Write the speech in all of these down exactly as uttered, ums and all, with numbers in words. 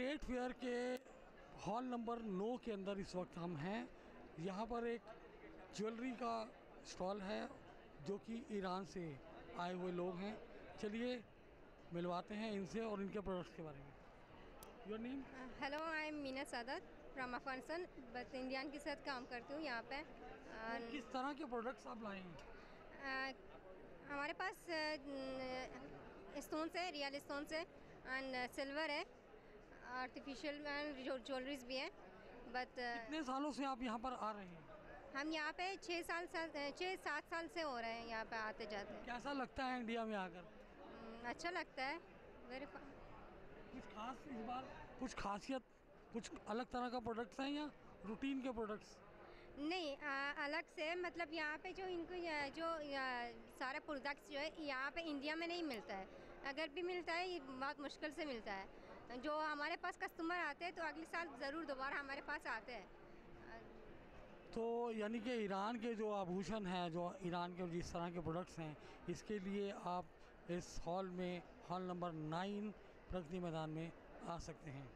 Trade fair के hall number नौ के अंदर इस वक्त हम हैं। यहाँ पर एक ज्वेलरी का स्टॉल है जो कि ईरान से आए हुए लोग हैं। चलिए मिलवाते हैं इनसे और इनके प्रोडक्ट्स के बारे में। Your name? Hello, I am Meena Saadat from Afghanistan, but Indian के साथ काम करती हूँ यहाँ पे। uh, किस तरह के प्रोडक्ट्स आप लाएंगे? uh, हमारे पास स्टोन uh, है, रियल स्टोन है एंड सिल्वर है, आर्टिफिशियल एंड ज्वेलरीज भी हैं। बट कितने सालों से आप यहाँ पर आ रहे हैं? हम यहाँ पे छः साल छः सात साल से हो रहे हैं, यहाँ पे आते जाते हैं। कैसा लगता है इंडिया में आकर? अच्छा लगता है। वेरी कुछ खास इस बार कुछ खासियत, कुछ अलग तरह का प्रोडक्ट्स हैं या रूटीन के प्रोडक्ट्स? नहीं, आ, अलग से मतलब यहाँ पे जो इनको जो सारा प्रोडक्ट्स जो है यहाँ पे इंडिया में नहीं मिलता है, अगर भी मिलता है ये बहुत मुश्किल से मिलता है। जो हमारे पास कस्टमर आते हैं तो अगले साल ज़रूर दोबारा हमारे पास आते हैं। तो यानी कि ईरान के जो आभूषण हैं, जो ईरान के जिस तरह के प्रोडक्ट्स हैं, इसके लिए आप इस हॉल में, hall number nine Pragati Maidan में आ सकते हैं।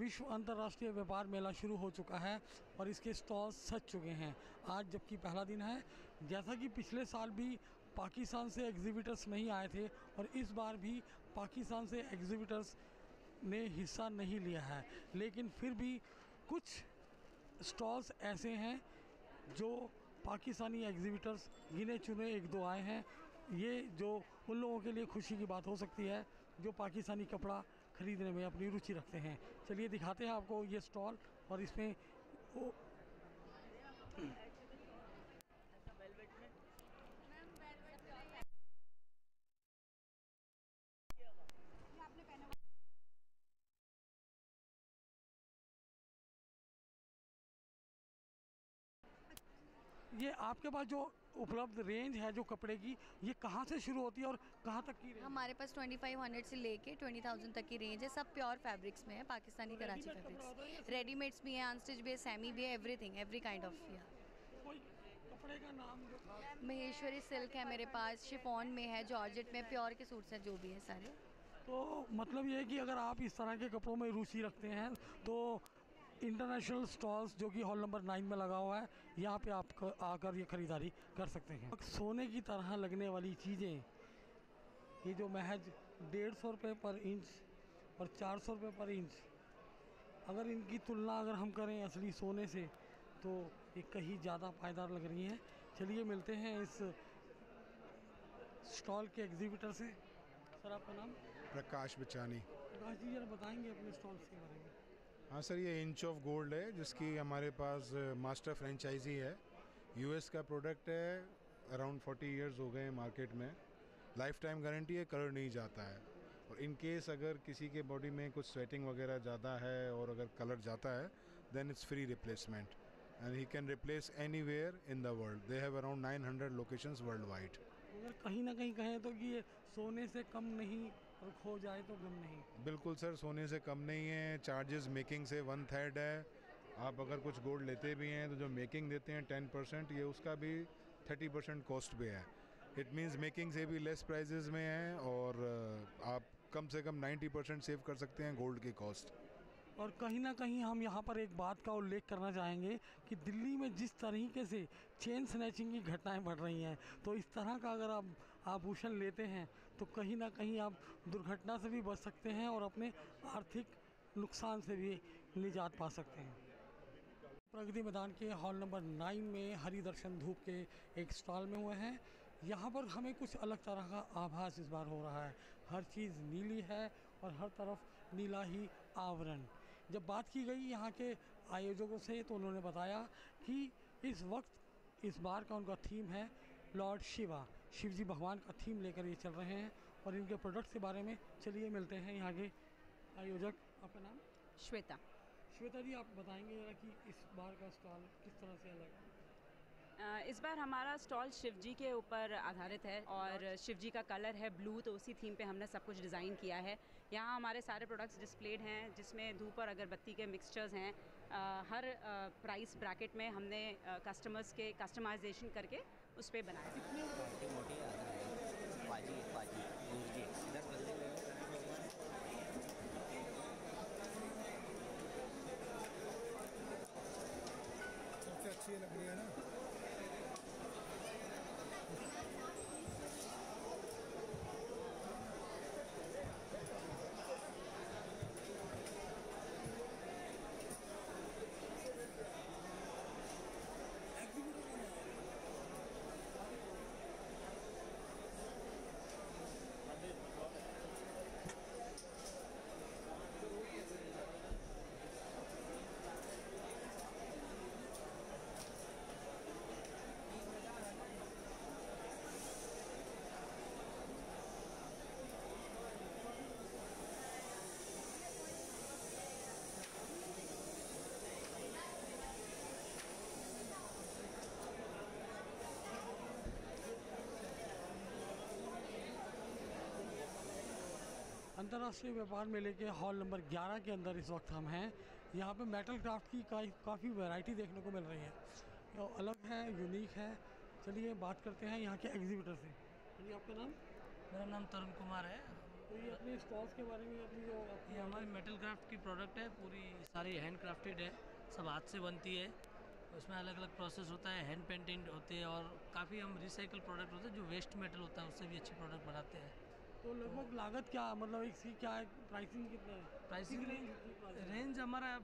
विश्व अंतर्राष्ट्रीय व्यापार मेला शुरू हो चुका है और इसके स्टॉल सज चुके हैं आज, जबकि पहला दिन है। जैसा कि पिछले साल भी पाकिस्तान से एग्जिबिटर्स नहीं आए थे और इस बार भी पाकिस्तान से एग्जिबिटर्स ने हिस्सा नहीं लिया है, लेकिन फिर भी कुछ स्टॉल्स ऐसे हैं जो पाकिस्तानी एग्जिबिटर्स गिने चुने एक दो आए हैं। ये जो उन लोगों के लिए खुशी की बात हो सकती है जो पाकिस्तानी कपड़ा खरीदने में अपनी रुचि रखते हैं। चलिए दिखाते हैं आपको ये स्टॉल और इसमें वो ये आपके पास जो उपलब्ध रेंज है जो कपड़े की, ये कहाँ से शुरू होती है और कहाँ तक की रेंज? हमारे पास पच्चीस सौ से लेके बीस हज़ार तक की रेंज है। सब प्योर फैब्रिक्स में है, पाकिस्तानी कराची फैब्रिक्स। रेडीमेड्स भी हैं, अनस्टिच भी है, सेमी भी है, एवरीथिंग, एवरी काइंड ऑफ। या कपड़े का नाम महेश्वरी सिल्क है मेरे पास, शिफॉन में है, जॉर्जेट में, प्योर के सूट्स हैं जो भी है सारे। तो मतलब ये है कि अगर आप इस तरह के कपड़ों में रुचि रखते हैं तो इंटरनेशनल स्टॉल्स जो कि हॉल नंबर नाइन में लगा हुआ है, यहाँ पे आप आकर ये ख़रीदारी कर सकते हैं। सोने की तरह लगने वाली चीज़ें, ये जो महज डेढ़ सौ रुपये पर इंच और चार सौ रुपये पर इंच, अगर इनकी तुलना अगर हम करें असली सोने से तो ये कहीं ज़्यादा पायदार लग रही हैं। चलिए मिलते हैं इस स्टॉल के एग्जीबिटर से। सर, आपका नाम? प्रकाश बिचानी। प्रकाश जी, जरा बताएँगे अपने स्टॉल्स के बारे में। हाँ सर, ये इंच ऑफ गोल्ड है जिसकी हमारे पास मास्टर फ्रेंचाइजी है। यूएस का प्रोडक्ट है, अराउंड चालीस इयर्स हो गए हैं मार्केट में। लाइफ टाइम गारंटी है, कलर नहीं जाता है। और इन केस अगर किसी के बॉडी में कुछ स्वेटिंग वगैरह ज़्यादा है और अगर कलर जाता है then it's free replacement and he can replace anywhere in the world. They have around nine hundred locations worldwide. अगर कहीं ना कहीं कहें तो ये सोने से कम नहीं और खो जाए तो गम नहीं। बिल्कुल सर, सोने से कम नहीं है। चार्जेस मेकिंग से वन थर्ड है। आप अगर कुछ गोल्ड लेते भी हैं तो जो मेकिंग देते हैं टेन परसेंट, ये उसका भी थर्टी परसेंट कॉस्ट पे है। इट मींस मेकिंग से भी लेस प्राइजेस में है और आप कम से कम नाइन्टी परसेंट सेव कर सकते हैं गोल्ड की कॉस्ट। और कहीं ना कहीं हम यहाँ पर एक बात का उल्लेख करना चाहेंगे कि दिल्ली में जिस तरीके से चेन स्नैचिंग की घटनाएं बढ़ रही हैं, तो इस तरह का अगर आप आभूषण लेते हैं तो कहीं ना कहीं आप दुर्घटना से भी बच सकते हैं और अपने आर्थिक नुकसान से भी निजात पा सकते हैं। प्रगति मैदान के हॉल नंबर नाइन में हरि दर्शन धूप के एक स्टॉल में हुए हैं। यहाँ पर हमें कुछ अलग तरह का आभास इस बार हो रहा है। हर चीज़ नीली है और हर तरफ नीला ही आवरण। जब बात की गई यहाँ के आयोजकों से तो उन्होंने बताया कि इस वक्त इस बार का उनका थीम है लॉर्ड शिवा, शिव जी भगवान का थीम लेकर ये चल रहे हैं और इनके प्रोडक्ट्स के बारे में चलिए मिलते हैं यहाँ के आयोजक। आपका नाम? श्वेता। श्वेता जी, आप बताएंगे जरा कि इस बार का स्टॉल किस तरह से अलग है? इस बार हमारा स्टॉल शिव जी के ऊपर आधारित है और शिव जी का कलर है ब्लू, तो उसी थीम पे हमने सब कुछ डिज़ाइन किया है। यहाँ हमारे सारे प्रोडक्ट्स डिस्प्लेड हैं जिसमें धूप और अगरबत्ती के मिक्सचर्स हैं। हर प्राइस ब्रैकेट में हमने कस्टमर्स के कस्टमाइजेशन करके उस पर बनाया। अच्छी लग रही है ना? अंतर्राष्ट्रीय व्यापार मेले के हॉल नंबर ग्यारह के अंदर इस वक्त हम हैं। यहाँ पे मेटल क्राफ्ट की का, काफ़ी वैरायटी देखने को मिल रही है, तो अलग है, यूनिक है। चलिए बात करते हैं यहाँ के एग्जीबिटर से। चलिए, आपका नाम? मेरा नाम तरुण कुमार है। तो ये अपने स्टॉल्स के बारे में, अपनी जो ये हमारी मेटल क्राफ्ट की प्रोडक्ट है, पूरी सारी हैंड क्राफ्टेड है, सब हाथ से बनती है। उसमें अलग अलग प्रोसेस होता है, हैंड पेंटेड होते हैं और काफ़ी हम रिसाइकल प्रोडक्ट होते हैं, जो वेस्ट मेटल होता है उससे भी अच्छे प्रोडक्ट बनाते हैं। तो लगभग लागत क्या, मतलब एक सी क्या है, प्राइसिंग कितना है? प्राइसिंग रेंज रेंज हमारा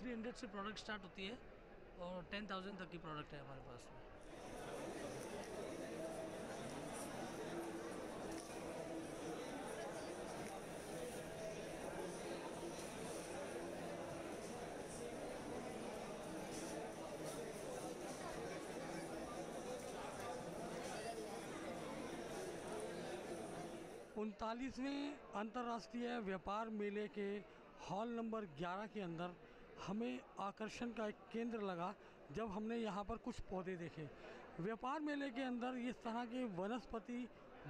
थ्री हंड्रेड से प्रोडक्ट स्टार्ट होती है और टेन थाउजेंड तक की प्रोडक्ट है हमारे पास में। उनतालीसवें अंतर्राष्ट्रीय व्यापार मेले के हॉल नंबर ग्यारह के अंदर हमें आकर्षण का एक केंद्र लगा जब हमने यहाँ पर कुछ पौधे देखे। व्यापार मेले के अंदर इस तरह के वनस्पति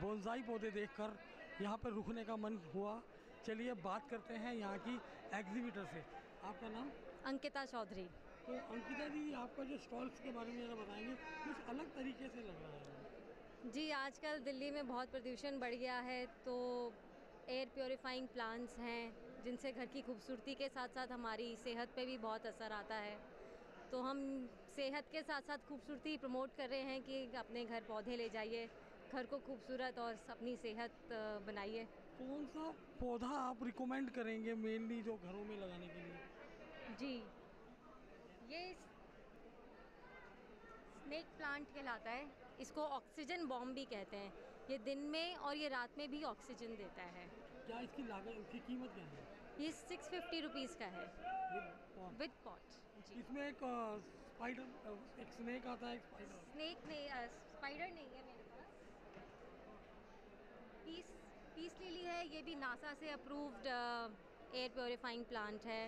बोनसाई पौधे देखकर यहाँ पर रुकने का मन हुआ। चलिए बात करते हैं यहाँ की एग्जीबिटर से। आपका नाम? अंकिता चौधरी। तो अंकिता जी, आपका जो स्टॉल्स के बारे में ज़रा बताएँगे, कुछ अलग तरीके से लग रहा है। जी, आजकल दिल्ली में बहुत प्रदूषण बढ़ गया है, तो एयर प्योरीफाइंग प्लांट्स हैं जिनसे घर की खूबसूरती के साथ साथ हमारी सेहत पे भी बहुत असर आता है। तो हम सेहत के साथ साथ खूबसूरती प्रमोट कर रहे हैं कि अपने घर पौधे ले जाइए, घर को खूबसूरत और अपनी सेहत बनाइए। कौन सा पौधा आप रिकमेंड करेंगे मेनली जो घरों में लगाने के लिए? जी, ये स्नेक प्लांट कहलाता है। इसको ऑक्सीजन बॉम्ब भी कहते हैं। ये दिन में और ये रात में भी ऑक्सीजन देता है। क्या इसकी लागत, इसकी कीमत क्या है? ये सिक्स फिफ्टी रुपीज़ का है विद पॉट। इसमें एक स्पाइडर, एक स्नेक आता है। एक स्नेक नहीं, स्पाइडर नहीं है मेरे पास। पीस पीस लिली है, ये भी नासा से अप्रूव्ड एयर प्योरीफाइंग प्लांट है।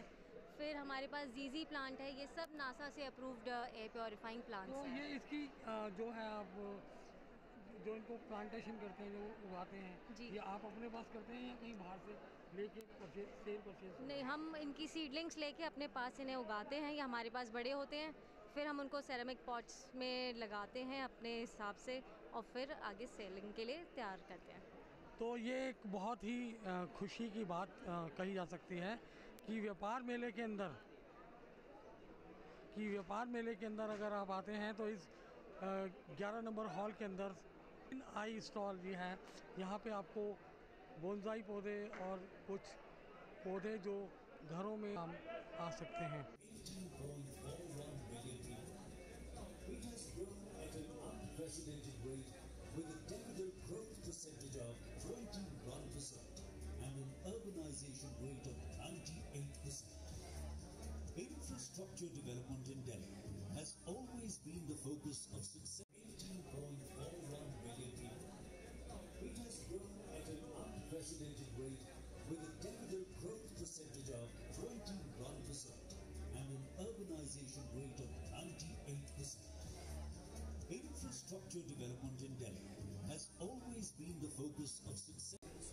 फिर हमारे पास जीजी प्लांट है, ये सब नासा से अप्रूव्ड एयर प्योरीफाइंग प्लांट्स हैं। तो ये इसकी जो है, आप जो इनको प्लांटेशन करते हैं, जो उगाते हैं जी, ये आप अपने पास करते हैं या कहीं बाहर से लेके परचेज, सेल परचेज? नहीं, हम इनकी सीडलिंग्स लेके अपने पास इन्हें उगाते हैं। ये हमारे पास बड़े होते हैं, फिर हम उनको सेरेमिक पॉट्स में लगाते हैं अपने हिसाब से और फिर आगे सेलिंग के लिए तैयार करते हैं। तो ये एक बहुत ही खुशी की बात कही जा सकती है कि व्यापार मेले के अंदर कि व्यापार मेले के अंदर अगर आप आते हैं तो इस ग्यारह नंबर हॉल के अंदर इन आई स्टॉल ये है। यहाँ पे आपको बोनसाई पौधे और कुछ पौधे जो घरों में हम आ सकते हैं। Infrastructure development in Delhi has always been the focus of success. eighteen point four one million people. It has grown at an unprecedented rate with a digital growth percentage of twenty-one percent and an urbanization rate of ninety-eight percent. Infrastructure development in Delhi has always been the focus of success.